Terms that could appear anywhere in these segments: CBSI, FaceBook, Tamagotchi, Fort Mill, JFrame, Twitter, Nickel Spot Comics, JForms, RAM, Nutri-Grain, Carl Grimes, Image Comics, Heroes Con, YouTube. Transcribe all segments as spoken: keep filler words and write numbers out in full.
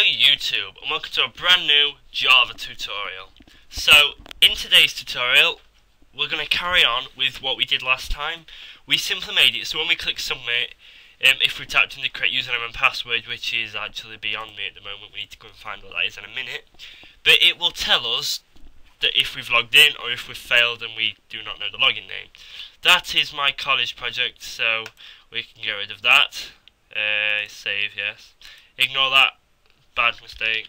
Hello YouTube, and welcome to a brand new Java tutorial. So, in today's tutorial, we're going to carry on with what we did last time. We simply made it so when we click submit, um, if we typed in the correct username and password, which is actually beyond me at the moment, we need to go and find what that is in a minute, but it will tell us that if we've logged in or if we've failed and we do not know the login name. That is my college project, so we can get rid of that. Uh, save, yes. Ignore that. Bad mistake.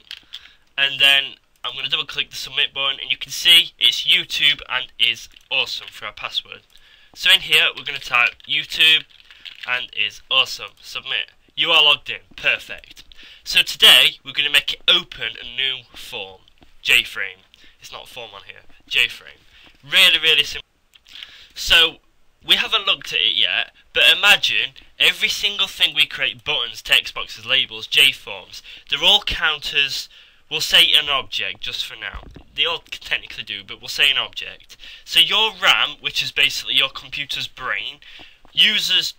And then I'm going to double click the submit button, and you can see it's YouTube and is awesome for our password. So in here we're going to type YouTube and is awesome. Submit. You are logged in. Perfect. So today we're going to make it open a new form. JFrame. It's not form on here. JFrame. Really, really simple. So we haven't looked at it yet, but imagine every single thing we create, buttons, text boxes, labels, JForms, they're all counters, we'll say an object just for now. They all technically do, but we'll say an object. So your RAM, which is basically your computer's brain, uses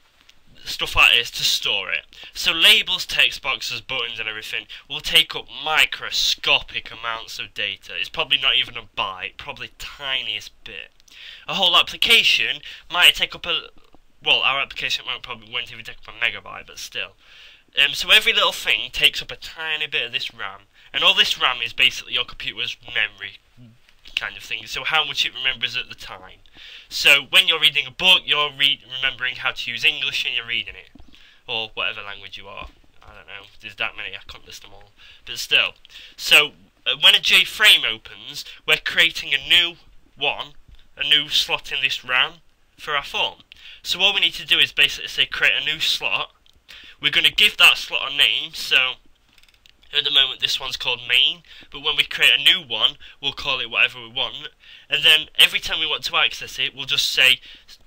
stuff like this to store it. So labels, text boxes, buttons and everything will take up microscopic amounts of data. It's probably not even a byte, probably tiniest bit. A whole application might take up a, well, our application won't probably won't even take up a megabyte, but still. Um, so every little thing takes up a tiny bit of this RAM, and all this RAM is basically your computer's memory kind of thing. So how much it remembers at the time. So when you're reading a book, you're re remembering how to use English, and you're reading it, or whatever language you are. I don't know. There's that many. I can't list them all, but still. So uh, when a JFrame opens, we're creating a new one. A new slot in this RAM for our form. So all we need to do is basically say create a new slot. We're going to give that slot a name, so at the moment this one's called main, but when we create a new one we'll call it whatever we want, and then every time we want to access it we'll just say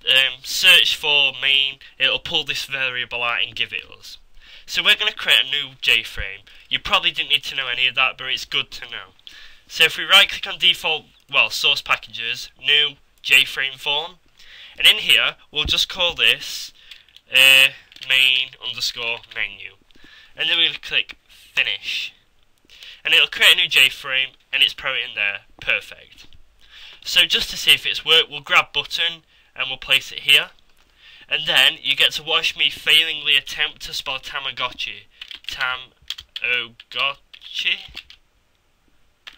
um, search for main, it'll pull this variable out and give it us. So we're going to create a new JFrame. You probably didn't need to know any of that, but it's good to know. So if we right click on default, well, source packages, new JFrame form, and in here we'll just call this uh, main underscore menu, and then we'll click finish, and it'll create a new JFrame and it's probably in there. Perfect. So just to see if it's worked, we'll grab button and we'll place it here, and then you get to watch me failingly attempt to spell Tamagotchi. Tam-o-gotchi?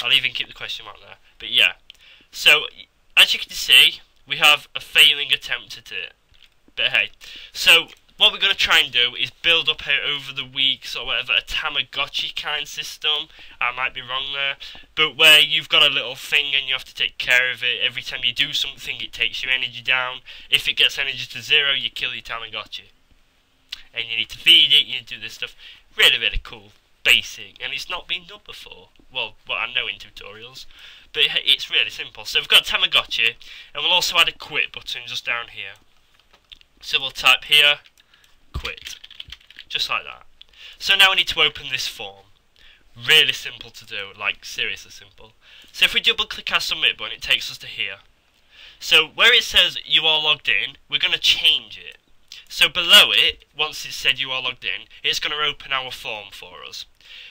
I'll even keep the question mark there, but yeah. So, as you can see, we have a failing attempt at it, but hey. So, what we're going to try and do is build up here over the weeks or whatever, a Tamagotchi kind system. I might be wrong there, but where you've got a little thing and you have to take care of it. Every time you do something, it takes your energy down. If it gets energy to zero, you kill your Tamagotchi. And you need to feed it, you need to do this stuff. Really, really cool. Basic, and it's not been done before. Well, what I know in tutorials, but it's really simple. So we've got Tamagotchi, and we'll also add a quit button just down here. So we'll type here, quit, just like that. So now we need to open this form. Really simple to do, like seriously simple. So if we double click our submit button, it takes us to here. So where it says you are logged in, we're going to change it. So below it, once it said you are logged in, it's going to open our form for us.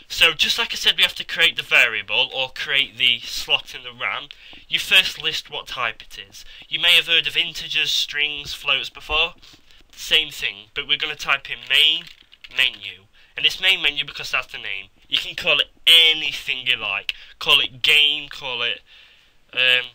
So just like I said, we have to create the variable or create the slot in the RAM. You first list what type it is. You may have heard of integers, strings, floats before. Same thing, but we're going to type in main menu. And it's main menu because that's the name. You can call it anything you like. Call it game, call it um,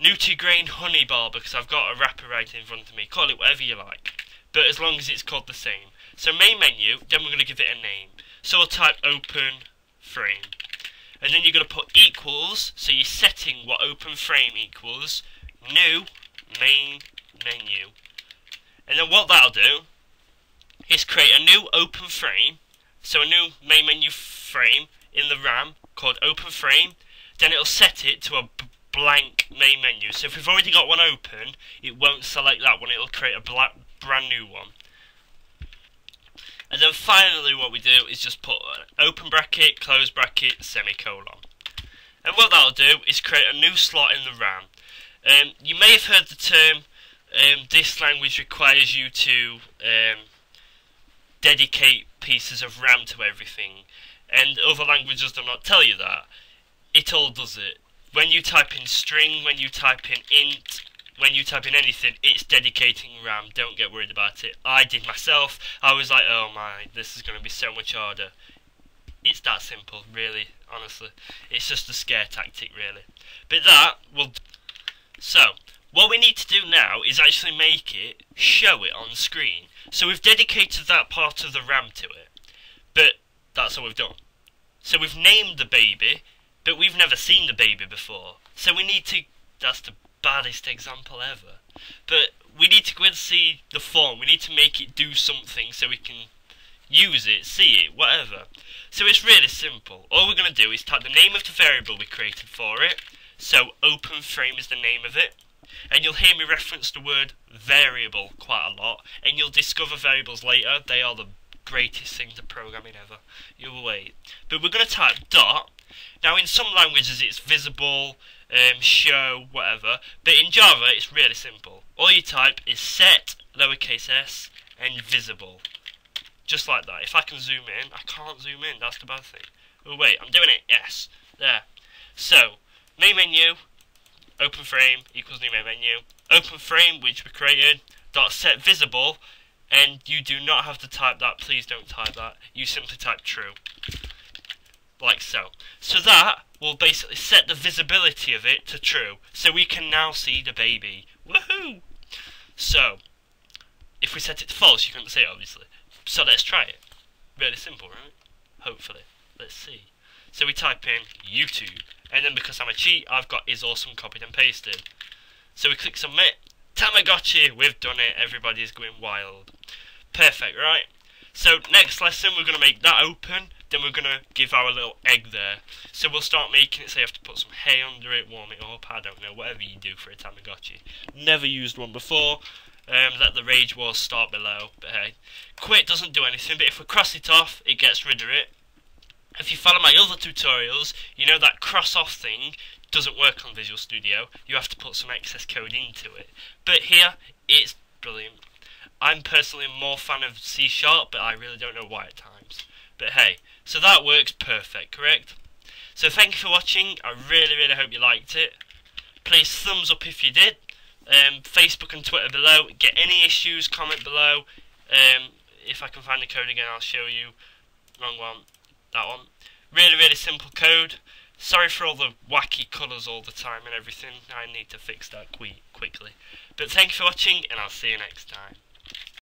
Nutri-Grain Honey Bar, because I've got a wrapper right in front of me. Call it whatever you like, but as long as it's called the same. So main menu, then we're going to give it a name. So we'll type open frame, and then you're going to put equals, so you're setting what open frame equals, new main menu. And then what that'll do is create a new open frame, so a new main menu frame in the RAM called open frame, then it'll set it to a blank main menu. So if we've already got one open, it won't select that one, it'll create a black brand new one. And then finally what we do is just put an open bracket, close bracket, semicolon. And what that'll do is create a new slot in the RAM. Um, you may have heard the term, um, this language requires you to um, dedicate pieces of RAM to everything. and other languages do not tell you that. It all does it. When you type in string, when you type in int, when you type in anything, it's dedicating RAM. Don't get worried about it. I did myself. I was like, oh my, this is going to be so much harder. It's that simple, really, honestly. It's just a scare tactic, really. But that will... So, what we need to do now is actually make it show it on screen. So we've dedicated that part of the RAM to it. But that's all we've done. So we've named the baby, but we've never seen the baby before. So we need to... That's the baddest example ever. But we need to go and see the form. We need to make it do something so we can... use it, see it, whatever. So it's really simple. All we're going to do is type the name of the variable we created for it. So open frame is the name of it. And you'll hear me reference the word variable quite a lot. And you'll discover variables later. They are the greatest thing to programming ever. You'll wait. But we're going to type dot. Now in some languages it's visible, um, show, whatever. But in Java it's really simple. All you type is set, lowercase s, and visible. Just like that. If I can zoom in, I can't zoom in. That's the bad thing. Oh, wait. I'm doing it. Yes. There. So, main menu, open frame equals new main menu. Open frame, which we created, dot set visible. And you do not have to type that. Please don't type that. You simply type true. Like so. So that will basically set the visibility of it to true. So we can now see the baby. Woohoo! So, if we set it to false, you couldn't see it, obviously. So let's try it. Really simple, right? Hopefully. Let's see. So we type in YouTube. And then because I'm a cheat, I've got is awesome copied and pasted. So we click submit. Tamagotchi! We've done it. Everybody's going wild. Perfect, right? So next lesson, we're going to make that open. Then we're going to give our little egg there. So we'll start making it. So you have to put some hay under it, warm it up. I don't know. Whatever you do for a Tamagotchi. Never used one before. Um, let the rage wars start below, but hey, quit doesn't do anything, but if we cross it off, it gets rid of it. If you follow my other tutorials, you know that cross off thing doesn't work on Visual Studio, you have to put some excess code into it, but here, it's brilliant. I'm personally more fan of C sharp, but I really don't know why at times, but hey, so that works perfect, correct? So thank you for watching, I really really hope you liked it, please thumbs up if you did. Um, Facebook and Twitter below. Get any issues, comment below. Um, if I can find the code again, I'll show you. Wrong one. That one. Really, really simple code. Sorry for all the wacky colours all the time and everything. I need to fix that quick, quickly. But thank you for watching, and I'll see you next time.